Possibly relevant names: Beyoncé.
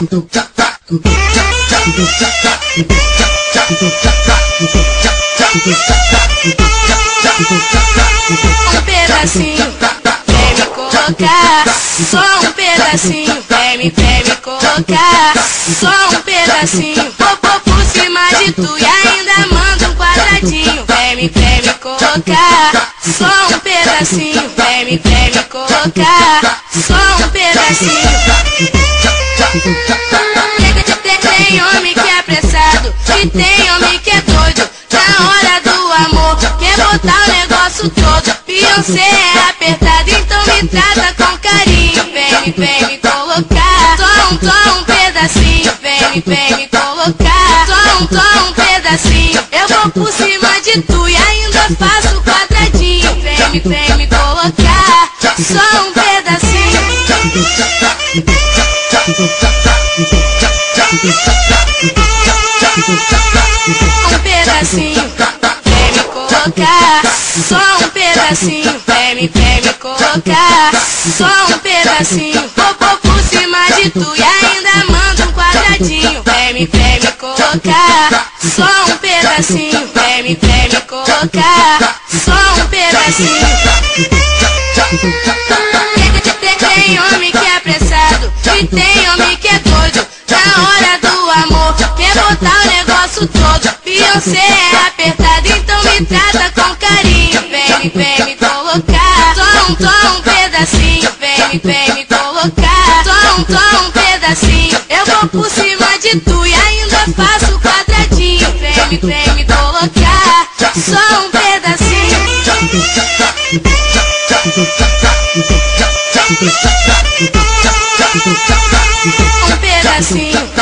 Um pedacinho, vem me colocar, só um pedacinho, vem me colocar, só um pedacinho, vou por cima de tu e ainda manda um quadradinho, vem me colocar, só um pedacinho, vem me colocar, só um pedacinho. Tem homem que é apressado e tem homem que é doido, na hora do amor quer botar o negócio todo. Beyoncé é apertado, então me trata com carinho, vem me colocar, só um pedacinho, vem me colocar, só um pedacinho, eu vou por cima de tu e ainda faço o quadradinho, vem me colocar, só um pedacinho. Um pedacinho, vem me colocar, só um pedacinho, vem me colocar, só um pedacinho, vou por cima de tu e ainda manda um quadradinho, vem me colocar, só um pedacinho, vem me colocar, só um pedacinho. Tem homem que é apressado e tem homem que é doido, na hora do amor quer botar o negócio todo. Beyoncé é apertado, então me trata com carinho, vem me colocar, só um pedacinho, vem me colocar, só um pedacinho, eu vou por cima de tu e ainda faço o quadradinho, vem me colocar, só um pedacinho. Um pedacinho.